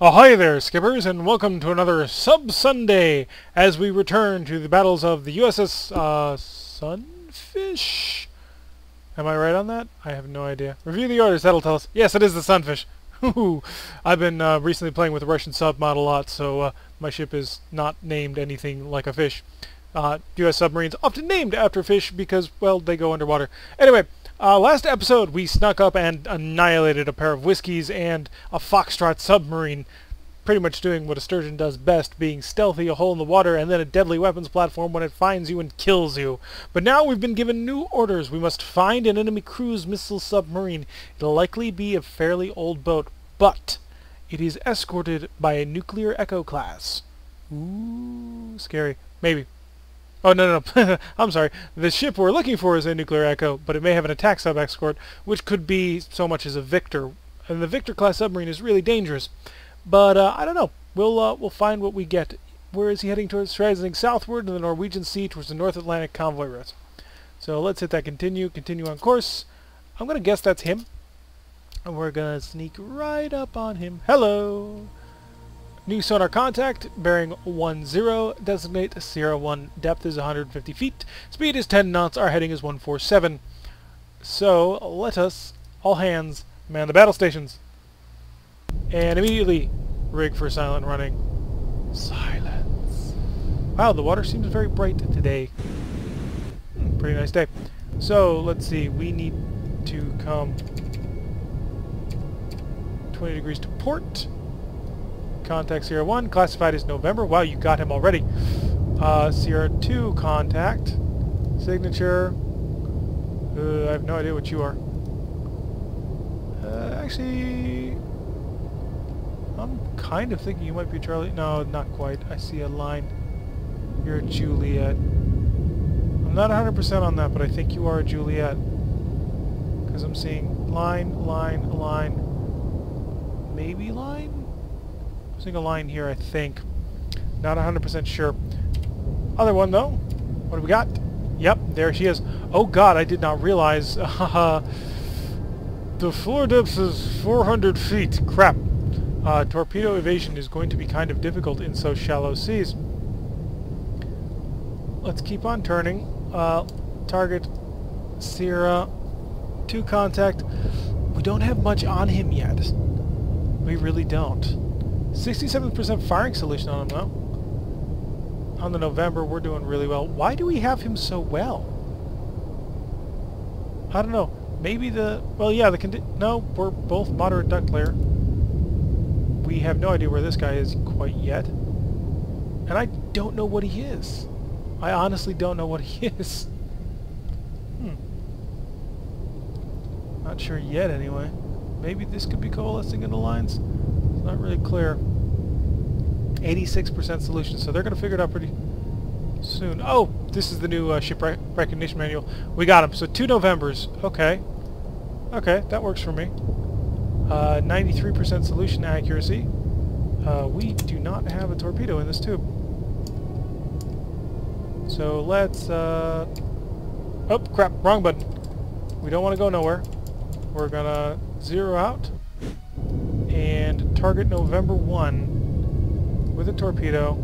Well, hi there, skippers, and welcome to another Sub Sunday as we return to the battles of the U.S.S. Sunfish? Am I right on that? I have no idea. Review the orders, that'll tell us. Yes, it is the Sunfish. I've been recently playing with the Russian sub mod a lot, so my ship is not named anything like a fish. U.S. submarines often named after fish because, well, they go underwater. Anyway, last episode we snuck up and annihilated a pair of whiskeys and a Foxtrot submarine, pretty much doing what a sturgeon does best, being stealthy, a hole in the water, and then a deadly weapons platform when it finds you and kills you. But now we've been given new orders. We must find an enemy cruise missile submarine. It'll likely be a fairly old boat, but it is escorted by a nuclear Echo class. Ooh, scary. Maybe. Oh, no. I'm sorry. The ship we're looking for is a nuclear Echo, but it may have an attack sub-escort, which could be so much as a Victor. And the Victor-class submarine is really dangerous. But, I don't know. We'll find what we get. Where is he heading towards? Rising southward in the Norwegian Sea towards the North Atlantic convoy route. So let's hit that continue. Continue on course. I'm going to guess that's him. And we're going to sneak right up on him. Hello! New sonar contact, bearing 10, designate Sierra 1, depth is 150 feet, speed is 10 knots, our heading is 147. So let us, all hands, man the battle stations. And immediately rig for silent running. Silence. Wow, the water seems very bright today. Pretty nice day. So let's see, we need to come 20 degrees to port. Contact Sierra 1, classified as November. Wow, you got him already. Sierra 2 contact. Signature. I have no idea what you are. Actually, I'm kind of thinking you might be Charlie. No, not quite. I see a line. You're a Juliet. I'm not 100% on that, but I think you are a Juliet. Because I'm seeing line. Maybe line? Single line here, I think. Not 100% sure. Other one, though. What do we got? Yep, there she is. Oh, God, I did not realize. The floor depth is 400 feet. Crap. Torpedo evasion is going to be kind of difficult in so shallow seas. Let's keep on turning. Target Sierra 2 contact. We don't have much on him yet. We really don't. 67% firing solution on him, though. On the November, we're doing really well. Why do we have him so well? I don't know. Maybe the... Well, yeah, No, we're both moderate duct layer. We have no idea where this guy is quite yet. And I don't know what he is. I honestly don't know what he is. Not sure yet, anyway. Maybe this could be coalescing into lines? Not really clear. 86% solution, so they're going to figure it out pretty soon. Oh, this is the new ship recognition manual. We got them. So 2 Novembers. Okay. Okay, that works for me. 93% solution accuracy. We do not have a torpedo in this tube. So let's... Oh, crap. Wrong button. We don't want to go nowhere. We're going to zero out. And target November 1 with a torpedo.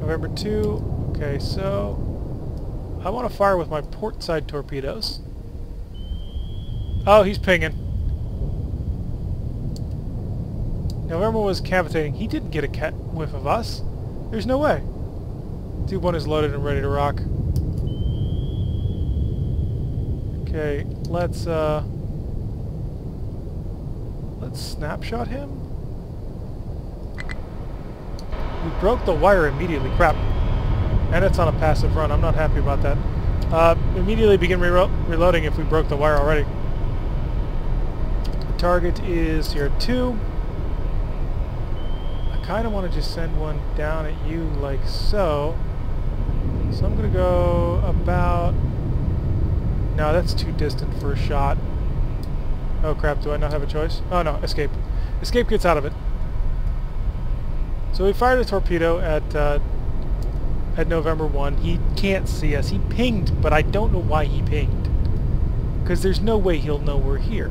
November 2. Okay, so I want to fire with my port side torpedoes. Oh, he's pinging. November was cavitating. He didn't get a cat whiff of us. There's no way. Tube 1 is loaded and ready to rock. Okay, let's snapshot him. We broke the wire immediately. Crap. And it's on a passive run. I'm not happy about that. Immediately begin reloading if we broke the wire already. The target is here 2. I kind of want to just send one down at you like so. So I'm going to go about... No, that's too distant for a shot. Oh crap, do I not have a choice? Oh no, escape. Escape gets out of it. So we fired a torpedo at November 1. He can't see us. He pinged, but I don't know why he pinged. Because there's no way he'll know we're here.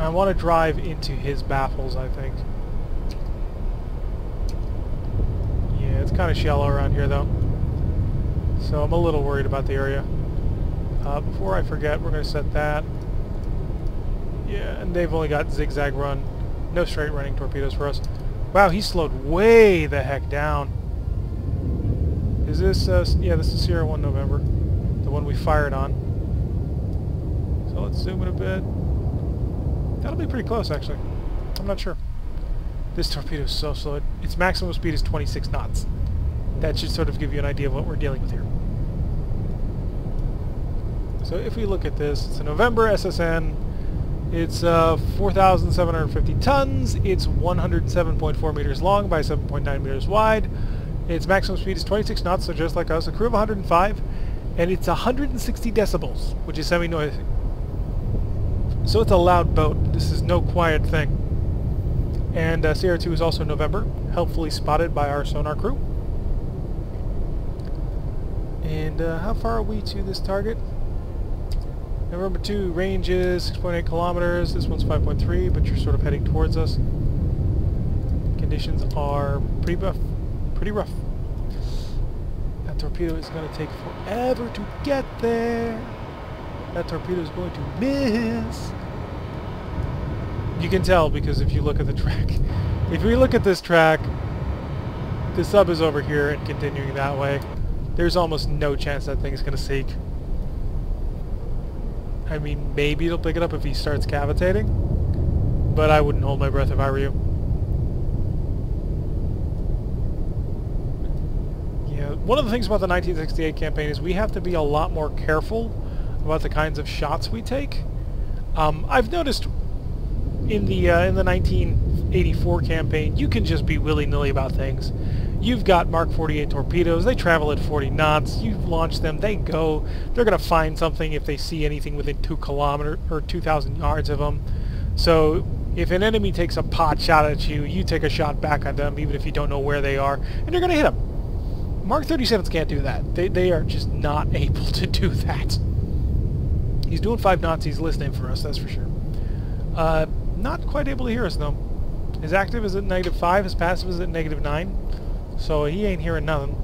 I want to drive into his baffles, I think. Yeah, it's kind of shallow around here, though. So I'm a little worried about the area. Before I forget, we're going to set that. Yeah, and they've only got zigzag run. No straight running torpedoes for us. Wow, he slowed way the heck down. Is this, yeah, this is Sierra 1 November. The one we fired on. So let's zoom in a bit. That'll be pretty close, actually. I'm not sure. This torpedo is so slow. Its maximum speed is 26 knots. That should sort of give you an idea of what we're dealing with here. So if we look at this, it's a November SSN. It's 4,750 tons. It's 107.4 meters long by 7.9 meters wide. Its maximum speed is 26 knots, so just like us. A crew of 105, and it's 160 decibels, which is semi-noisy. So it's a loud boat. This is no quiet thing. And Sierra 2 is also November, helpfully spotted by our sonar crew. And how far are we to this target? November 2 range is 6.8 kilometers. This one's 5.3, but you're sort of heading towards us. Conditions are pretty rough. That torpedo is going to take forever to get there. That torpedo is going to miss. You can tell because if you look at the track. If we look at this track, the sub is over here and continuing that way. There's almost no chance that thing's going to sink. I mean, maybe it'll pick it up if he starts cavitating, but I wouldn't hold my breath if I were you. Yeah, one of the things about the 1968 campaign is we have to be a lot more careful about the kinds of shots we take. I've noticed in the 1984 campaign, you can just be willy-nilly about things. You've got Mark 48 torpedoes, they travel at 40 knots, you launch them, they go, they're going to find something if they see anything within 2 kilometers or 2,000 yards of them. So if an enemy takes a pot shot at you, you take a shot back at them even if you don't know where they are, and you're going to hit them. Mark 37s can't do that. They are just not able to do that. He's doing 5 knots, he's listening for us, that's for sure. Not quite able to hear us though. His active is at -5, his passive is at -9. So he ain't hearing nothing.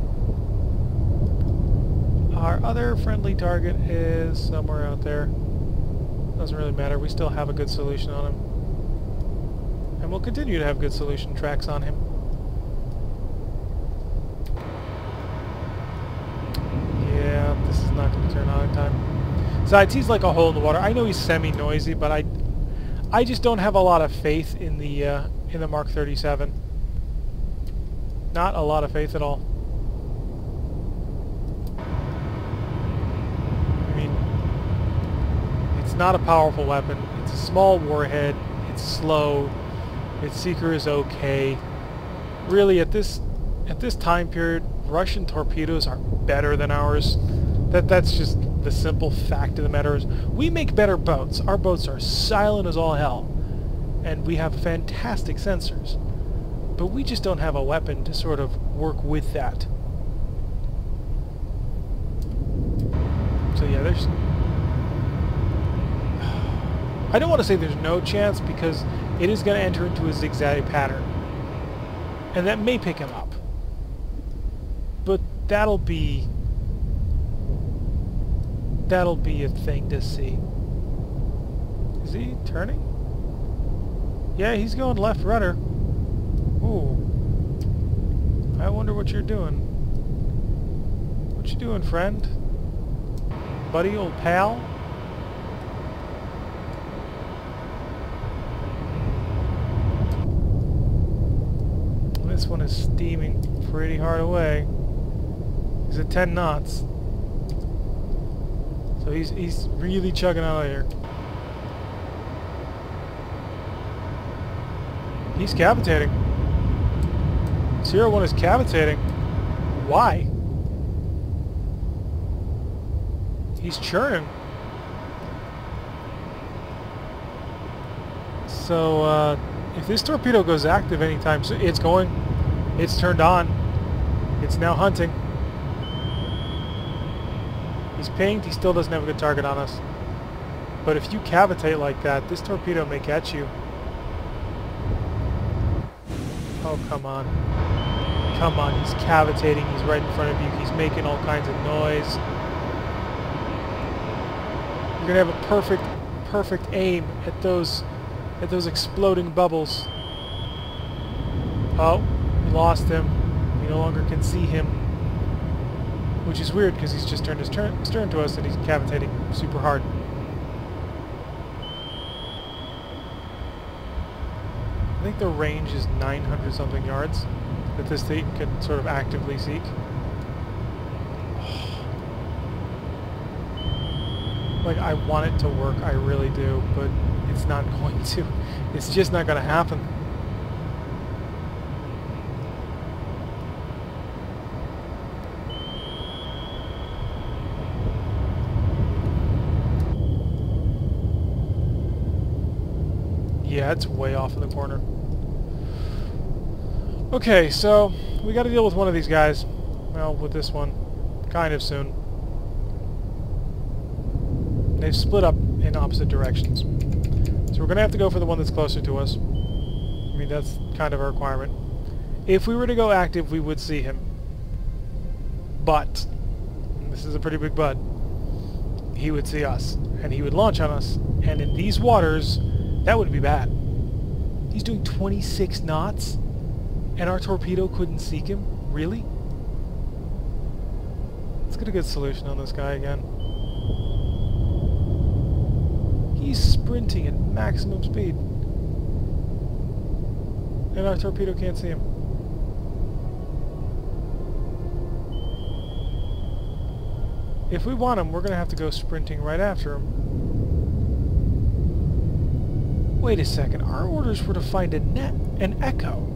Our other friendly target is somewhere out there. Doesn't really matter. We still have a good solution on him. And we'll continue to have good solution tracks on him. Yeah, this is not going to turn on in time. Besides, he's like a hole in the water. I know he's semi-noisy, but I just don't have a lot of faith in the Mark 37. Not a lot of faith at all. I mean, it's not a powerful weapon. It's a small warhead. It's slow. Its seeker is okay. Really, at this time period, Russian torpedoes are better than ours. That's just the simple fact of the matter is we make better boats. Our boats are silent as all hell, and we have fantastic sensors. But we just don't have a weapon to sort of work with that. So yeah, there's... I don't want to say there's no chance because it is going to enter into a zigzag pattern. And that may pick him up. But that'll be... that'll be a thing to see. Is he turning? Yeah, he's going left rudder. Ooh. I wonder what you're doing. What you doing, friend? Buddy, old pal? This one is steaming pretty hard away. He's at 10 knots. So he's really chugging out of here. He's cavitating. Sierra 1 is cavitating. Why? He's churning. So, if this torpedo goes active anytime soon, it's going. It's turned on. It's now hunting. He's pinged. He still doesn't have a good target on us. But if you cavitate like that, this torpedo may catch you. Oh, come on. Come on, he's cavitating, he's right in front of you, he's making all kinds of noise. You're gonna have a perfect aim at those exploding bubbles. Oh, we lost him. We no longer can see him. Which is weird because he's just turned his stern to us and he's cavitating super hard. I think the range is 900 something yards that this thing can sort of actively seek. Like, I want it to work, I really do, but it's not going to. It's just not going to happen. Yeah, it's way off in the corner. Okay, so we got to deal with one of these guys. Well, with this one, kind of soon. They've split up in opposite directions. So we're going to have to go for the one that's closer to us. I mean, that's kind of a requirement. If we were to go active, we would see him. But, and this is a pretty big but, he would see us, and he would launch on us, and in these waters, that would be bad. He's doing 26 knots, and our torpedo couldn't seek him? Really? Let's get a good solution on this guy again. He's sprinting at maximum speed. And our torpedo can't see him. If we want him, we're going to have to go sprinting right after him. Wait a second. Our orders were to find a net, an Echo.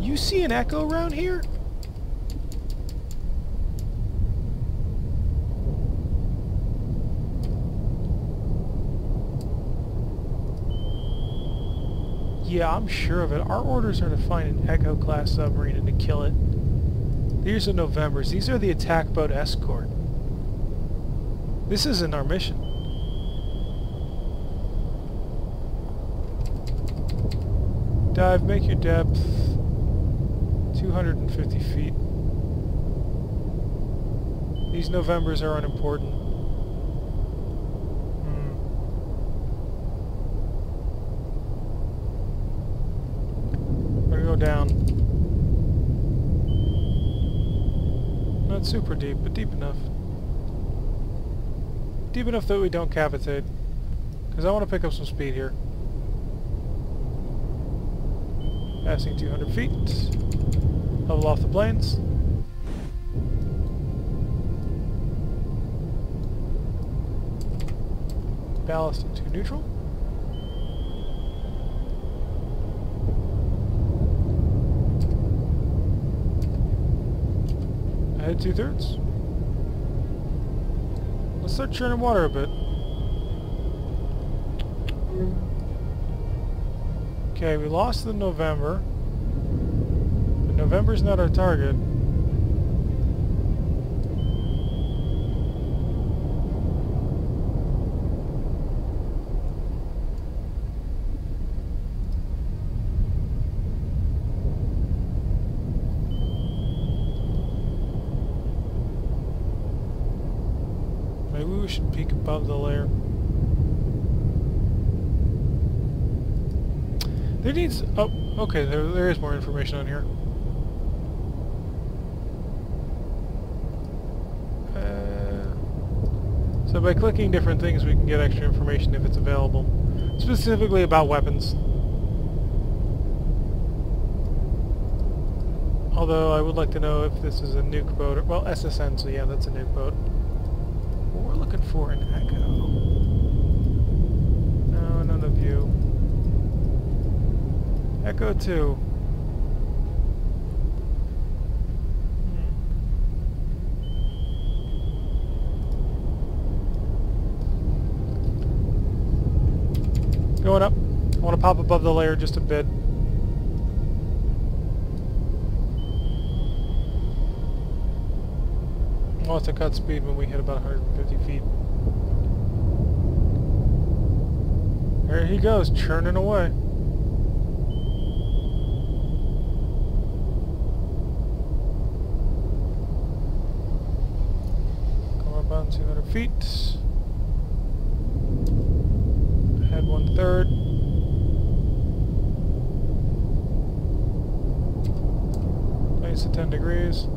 You see an Echo around here? Yeah, I'm sure of it. Our orders are to find an Echo-class submarine and to kill it. These are Novembers. These are the attack boat escort. This isn't our mission. Dive, make your depth 250 feet. These Novembers are unimportant. Down. Not super deep, but deep enough. Deep enough that we don't cavitate. Because I want to pick up some speed here. Passing 200 feet. Level off the planes. Ballast into neutral. Head 2/3. Let's start churning water a bit. Okay, we lost the November. But November's not our target. We should peek above the layer. There needs... Oh, okay, there is more information on here. So by clicking different things we can get extra information if it's available. Specifically about weapons. Although I would like to know if this is a nuke boat or... Well, SSN, so yeah, that's a nuke boat. We're looking for an Echo. No, none of you. Echo 2. Going up. I want to pop above the layer just a bit. lost a cut speed when we hit about 150 feet. There he goes, churning away. Come up on 200 feet. Head 1/3. Place at 10 degrees.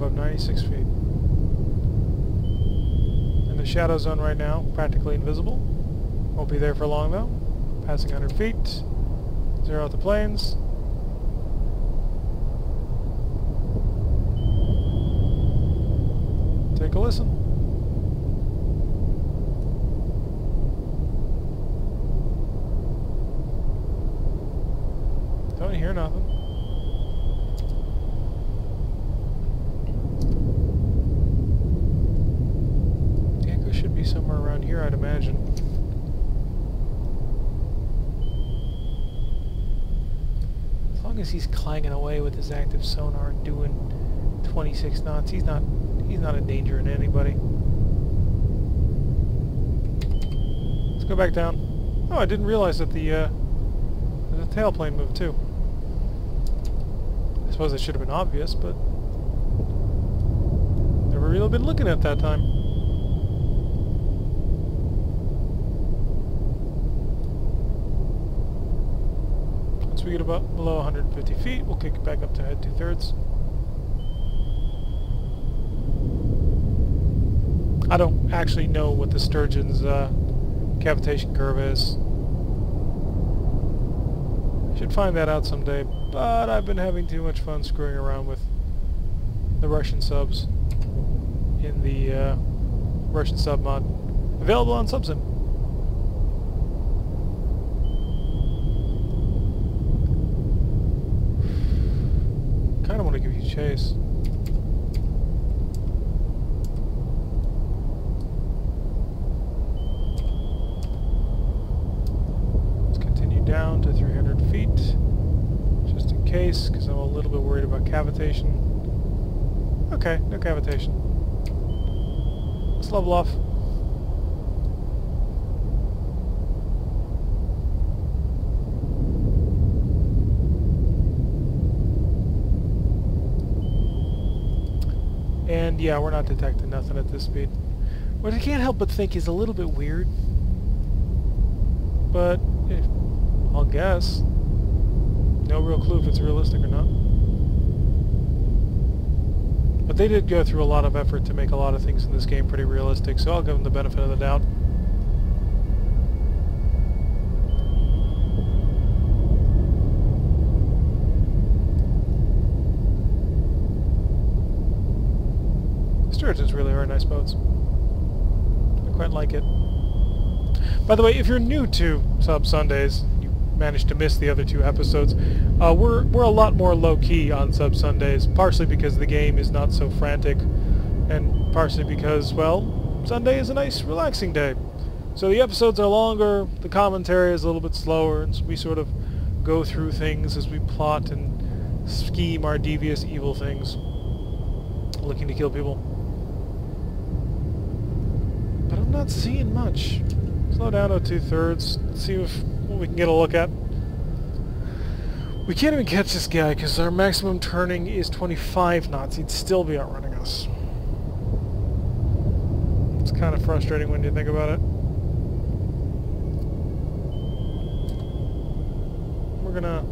Above 96 feet. In the shadow zone right now, practically invisible. Won't be there for long though. Passing 100 feet. Zero out the planes. Take a listen. Don't hear nothing. Somewhere around here, I'd imagine. As long as he's clanging away with his active sonar doing 26 knots, he's not endangering anybody. Let's go back down. Oh, I didn't realize that the tail plane moved too. I suppose it should have been obvious, but never really been looking at that time. Once we get about below 150 feet, we'll kick it back up to head 2/3. I don't actually know what the Sturgeon's cavitation curve is. I should find that out someday, but I've been having too much fun screwing around with the Russian subs in the Russian sub mod. Available on SubSun. I don't want to give you chase. Let's continue down to 300 feet, just in case, because I'm a little bit worried about cavitation. Okay, no cavitation. Let's level off. And yeah, we're not detecting nothing at this speed. What I can't help but think is a little bit weird. But I'll guess. No real clue if it's realistic or not. But they did go through a lot of effort to make a lot of things in this game pretty realistic, so I'll give them the benefit of the doubt. Sturgeons really are nice boats. I quite like it. By the way, if you're new to Sub Sundays, you managed to miss the other two episodes. We're a lot more low-key on Sub Sundays, partially because the game is not so frantic, and partially because, well, Sunday is a nice, relaxing day. So the episodes are longer, the commentary is a little bit slower, and so we sort of go through things as we plot and scheme our devious, evil things, looking to kill people. But I'm not seeing much. Slow down to 2/3. Let's see what we can get a look at. We can't even catch this guy because our maximum turning is 25 knots. He'd still be outrunning us. It's kind of frustrating when you think about it. We're gonna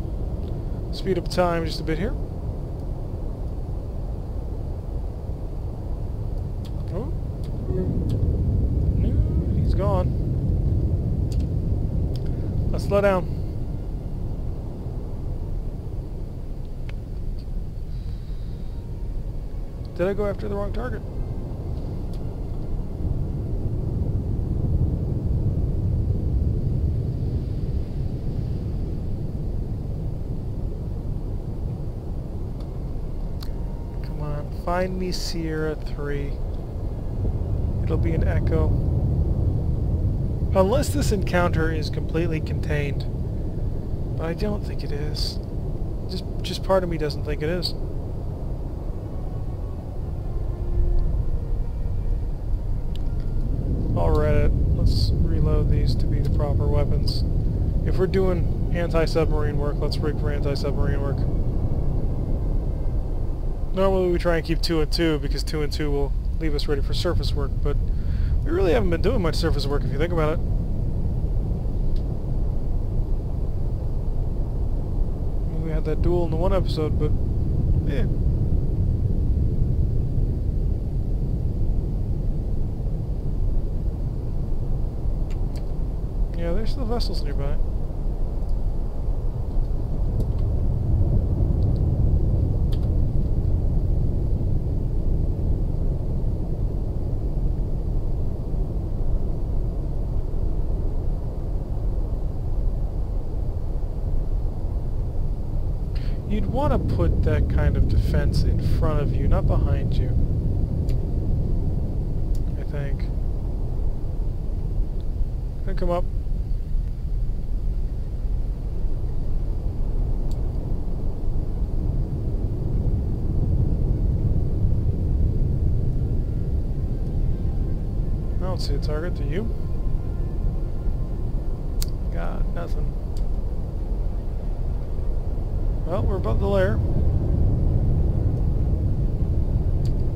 speed up time just a bit here. Gone. Let's slow down. Did I go after the wrong target? Come on, find me Sierra 3. it'll be an Echo. Unless this encounter is completely contained. But I don't think it is. Just part of me doesn't think it is. All right, let's reload these to be the proper weapons. If we're doing anti-submarine work, let's rig for anti-submarine work. Normally we try and keep 2 and 2 because 2 and 2 will leave us ready for surface work, but we really haven't been doing much surface work if you think about it. We had that duel in the one episode, but yeah. Yeah, there's still vessels nearby. You'd want to put that kind of defense in front of you, not behind you, I think. Gonna come up. I don't see a target, do you? Got nothing. Well, we're above the layer.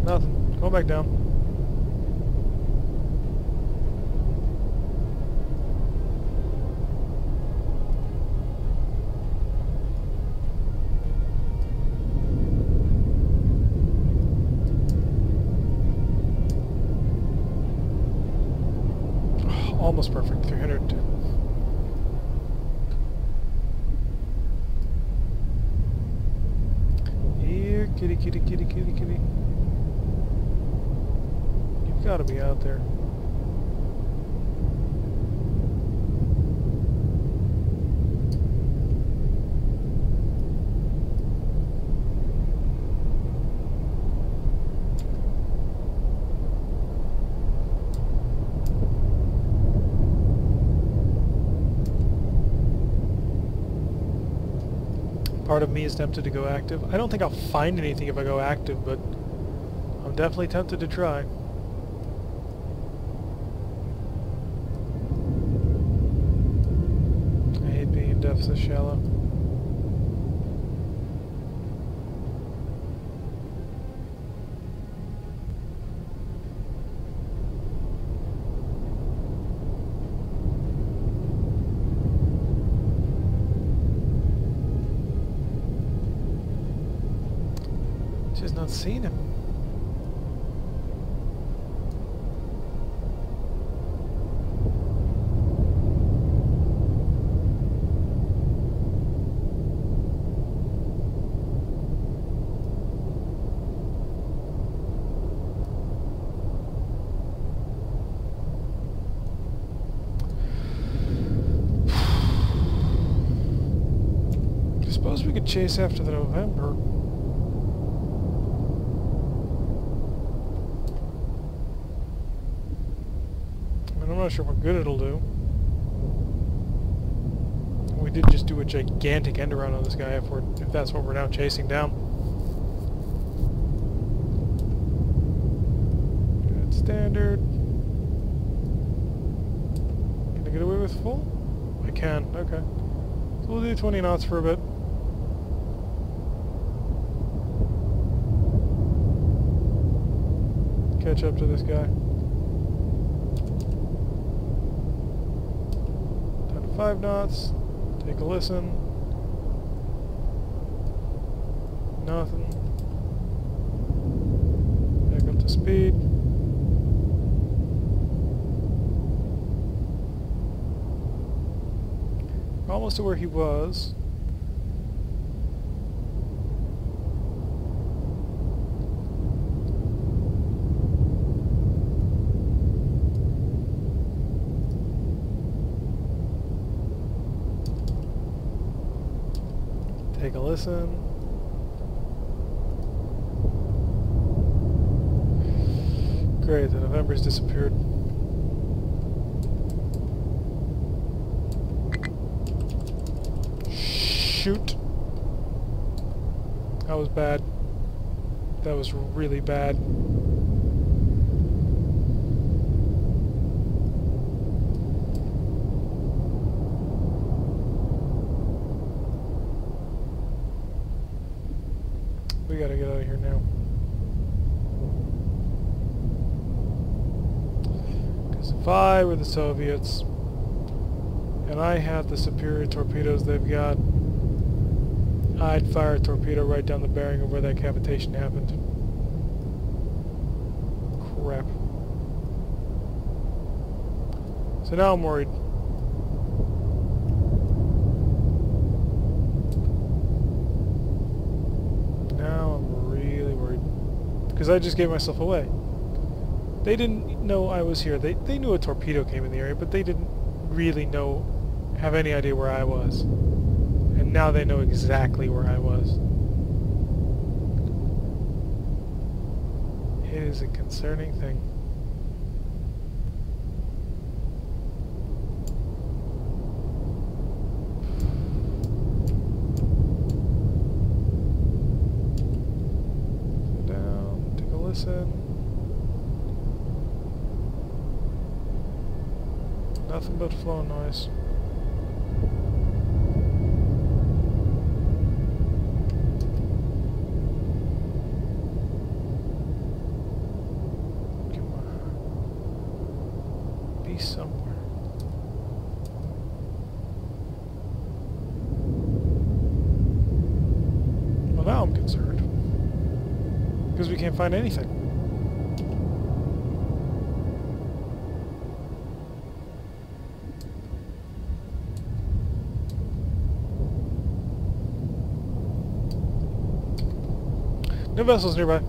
Nothing. Go back down. Oh, almost perfect. 300. Kitty, kitty, kitty, kitty, kitty. You've got to be out there. Part of me is tempted to go active. I don't think I'll find anything if I go active, but I'm definitely tempted to try. I hate being in depth so shallow. Just not seen him. I suppose we could chase after the November. I'm not sure what good it'll do. We did just do a gigantic end around on this guy if that's what we're now chasing down. Good standard. Can I get away with full? I can, okay. So we'll do 20 knots for a bit. Catch up to this guy. 5 knots, take a listen. Nothing. Back up to speed. Almost to where he was. Take a listen. Good Great, the November's disappeared. Shoot. That was bad. That was really bad. We gotta get out of here now. Because if I were the Soviets, and I had the superior torpedoes they've got, I'd fire a torpedo right down the bearing of where that cavitation happened. Crap. So now I'm worried. Because I just gave myself away. They didn't know I was here. They knew a torpedo came in the area, but they didn't really know, have any idea where I was. And now they know exactly where I was. It is a concerning thing. Nothing but flow noise. Come on. Be somewhere. Well, now I'm concerned. Because we can't find anything. No vessels nearby.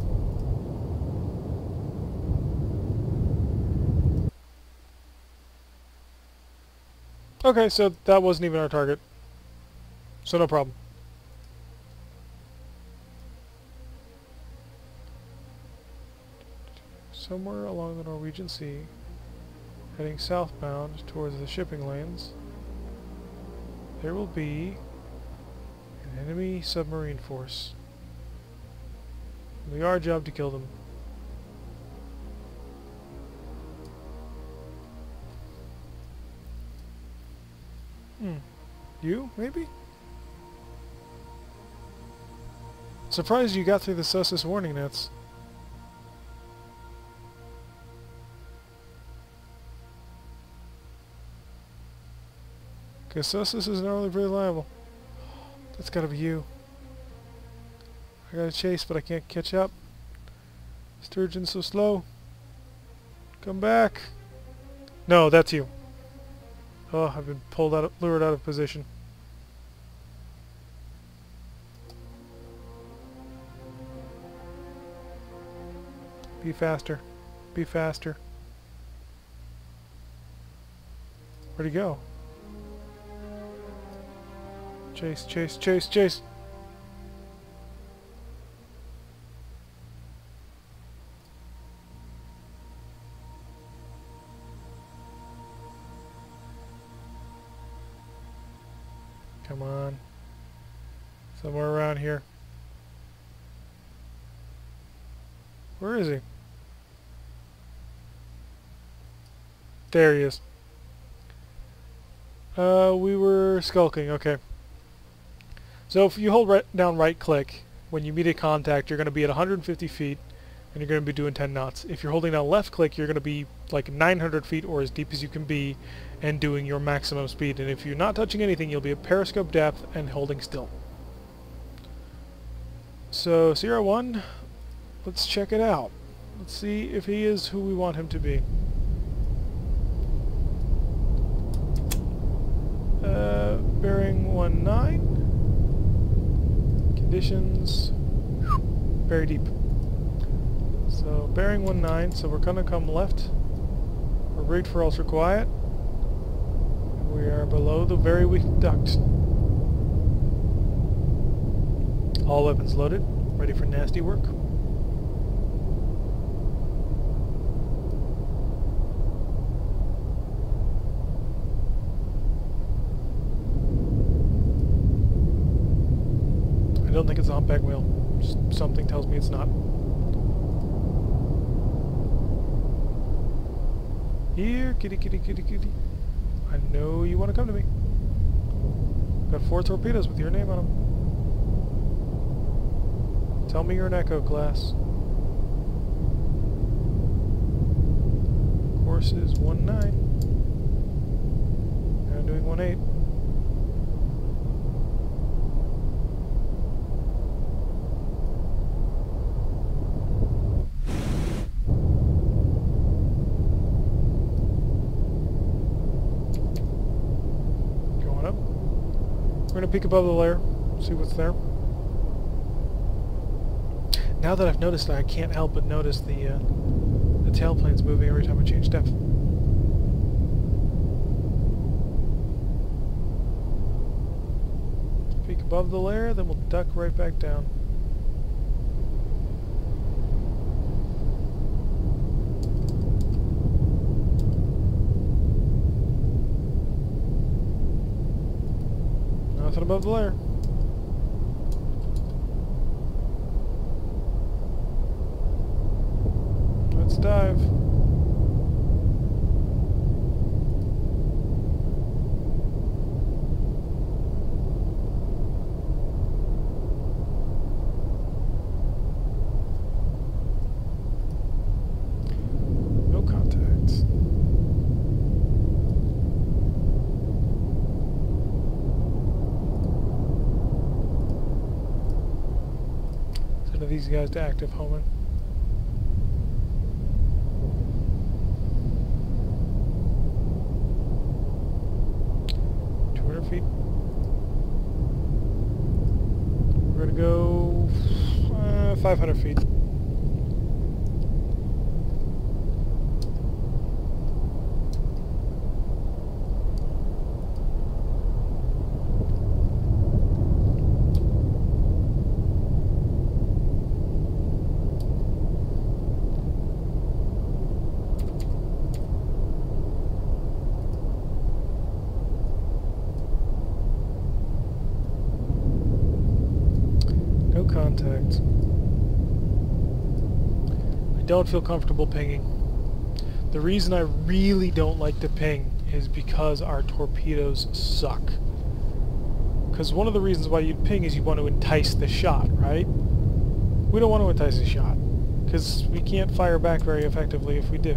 Okay, so that wasn't even our target. So no problem. Somewhere along the Norwegian Sea, heading southbound towards the shipping lanes, there will be an enemy submarine force. It'll be our job to kill them. You, maybe? Surprised you got through the Sosus warning nets. Because Sosus is normally pretty reliable. That's gotta be you. I gotta chase, but I can't catch up. Sturgeon's so slow. Come back. No, that's you. Oh, I've been pulled out, lured out of position. Be faster. Be faster. Where'd he go? Chase, chase, chase, chase. Come on. Somewhere around here. Where is he? There he is. We were skulking, okay. So if you hold down right click, when you meet a contact, you're going to be at 150 feet, and you're going to be doing 10 knots. If you're holding down left click, you're going to be like 900 feet, or as deep as you can be, and doing your maximum speed. And if you're not touching anything, you'll be at periscope depth and holding still. So Sierra 1, let's check it out. Let's see if he is who we want him to be. Bearing 19. Conditions very deep. So bearing 19, so we're gonna come left. We're rigged for ultra quiet. We are below the very weak duct. All weapons loaded, ready for nasty work. don't think it's a humpback whale. Just something tells me it's not. Here, kitty, kitty, kitty, kitty. I know you want to come to me. Got 4 torpedoes with your name on them. Tell me you're an Echo class. Course is 1-9. Now I'm doing 1-8. Peek above the layer, see what's there. Now that I've noticed that, I can't help but notice the tail plane's moving every time I change depth. Peek above the layer, then we'll duck right back down. Nothing above the layer. Let's dive. No contacts. These guys to active homing. We're gonna go 500 feet. Don't feel comfortable pinging. The reason I really don't like to ping is because our torpedoes suck. Because one of the reasons why you'd ping is you want to entice the shot, right? We don't want to entice the shot because we can't fire back very effectively if we do.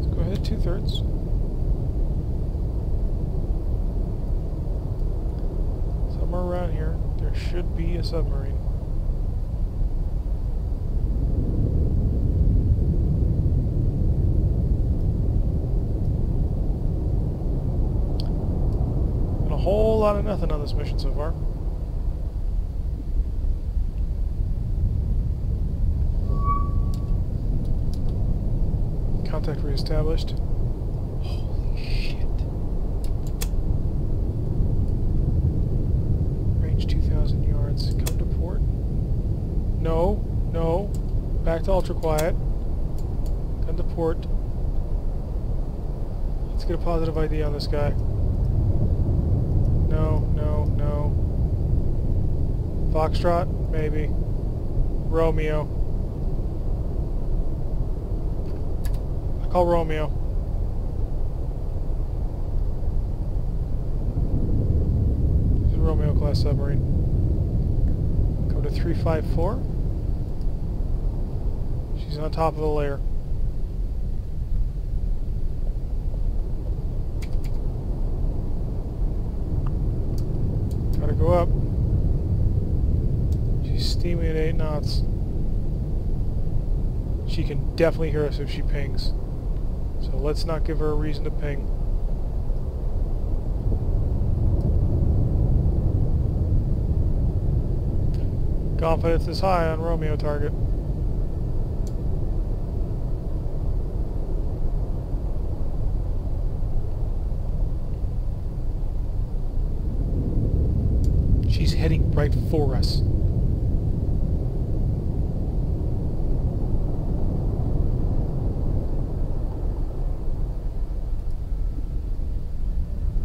Let's go ahead 2/3. Around here, there should be a submarine. And a whole lot of nothing on this mission so far. Contact reestablished. No, no. Back to ultra quiet. Come to port. Let's get a positive ID on this guy. No, no, no. Foxtrot? Maybe. Romeo. I call Romeo. This is a Romeo class submarine. Come to 354. She's on top of the layer. Gotta go up. She's steaming at 8 knots. She can definitely hear us if she pings. So let's not give her a reason to ping. Confidence is high on Romeo target. She's heading right for us.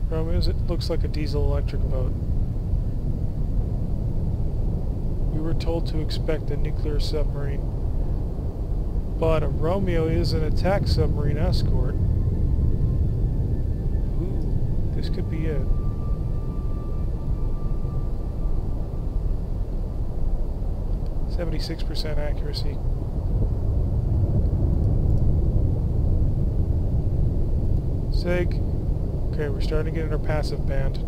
Problem is, it looks like a diesel-electric boat. We were told to expect a nuclear submarine, but a Romeo is an attack submarine escort. Ooh, this could be it. .76% accuracy. Sig. Okay, we're starting to get in our passive band.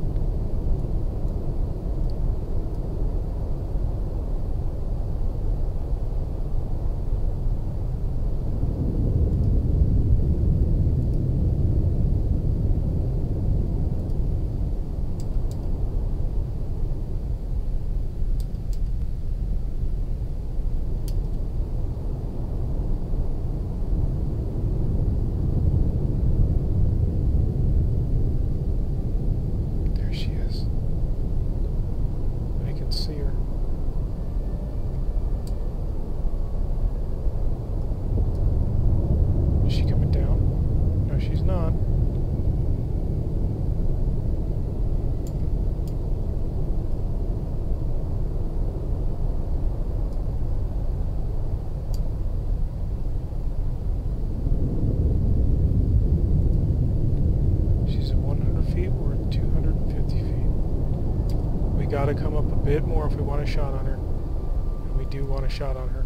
Gotta come up a bit more if we want a shot on her. And we do want a shot on her.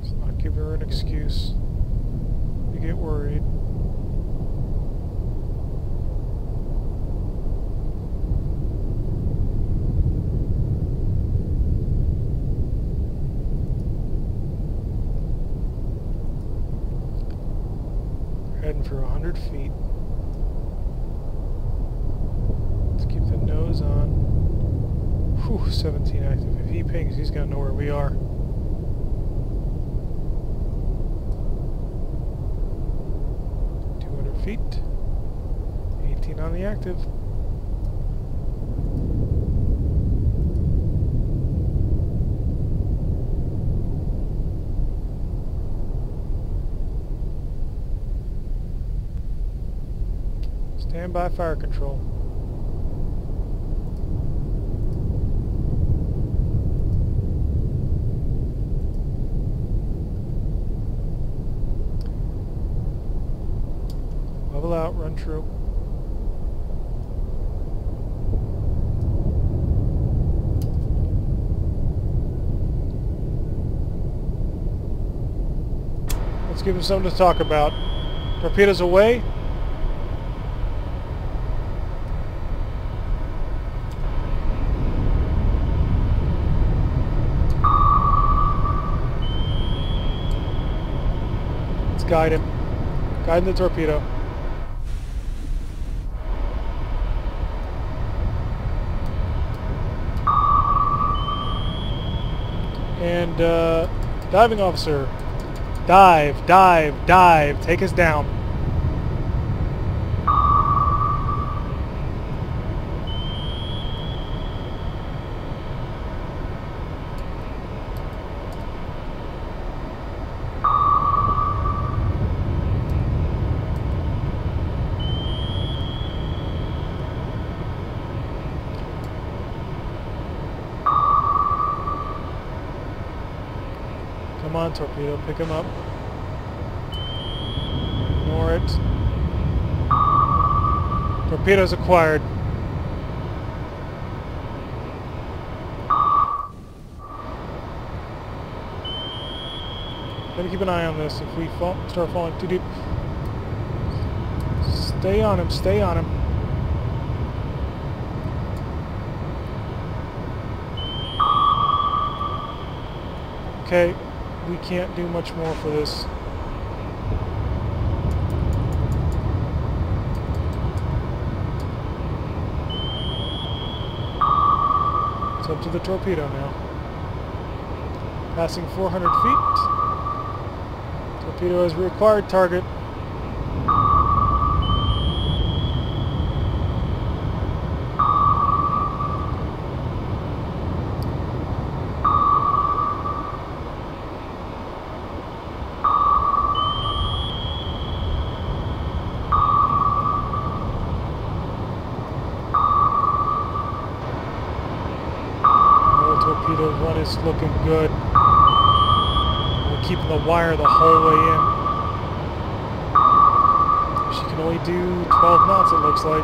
Let's not give her an excuse to get worried. We're heading for 100 feet. On. Whew, 17 active. If he pings, he's gonna know where we are. .200 feet. 18 on the active. Stand by fire control. Out, run true. Let's give him something to talk about. Torpedoes away. Let's guide him. Guide the torpedo. And diving officer, dive, take us down. Come on, torpedo, pick him up. Ignore it. Torpedoes acquired. Gotta keep an eye on this. If we start falling too deep, stay on him. Stay on him. Okay. We can't do much more for this. It's up to the torpedo now. Passing 400 feet. Torpedo has reacquired target. Torpedo one is looking good. We're keeping the wire the whole way in. She can only do 12 knots, it looks like.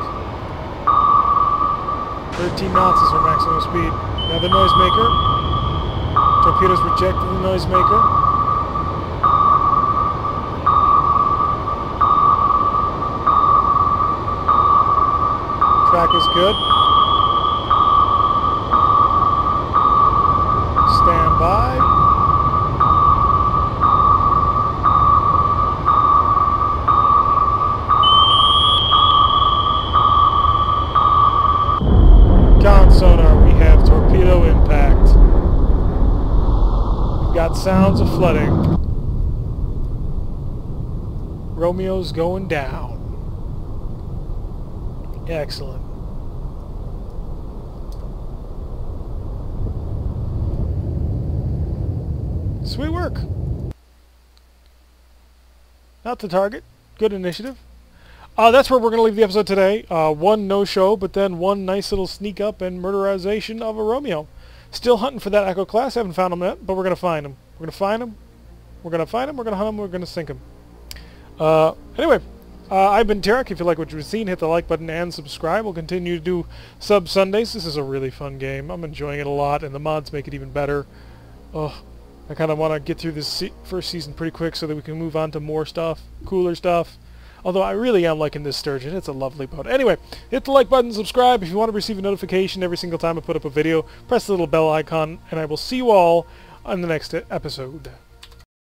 13 knots is her maximum speed. Now the noisemaker. Torpedoes rejected the noisemaker. Track is good. Stand by. Down sonar, we have torpedo impact. We've got sounds of flooding. Romeo's going down. Excellent. Sweet work. Out to target. Good initiative. That's where we're going to leave the episode today. One no-show, but then one nice little sneak-up and murderization of a Romeo. Still hunting for that Echo class. Haven't found him yet, but we're going to find him. We're going to find him. We're going to find him. We're going to hunt him. We're going to sink him. Anyway. I've been Tarek. If you like what you've seen, hit the like button and subscribe. We'll continue to do Sub Sundays. This is a really fun game. I'm enjoying it a lot, and the mods make it even better. Oh, I kind of want to get through this first season pretty quick so that we can move on to more stuff, cooler stuff. Although I really am liking this Sturgeon. It's a lovely boat. Anyway, hit the like button, subscribe. If you want to receive a notification every single time I put up a video, press the little bell icon, and I will see you all on the next episode.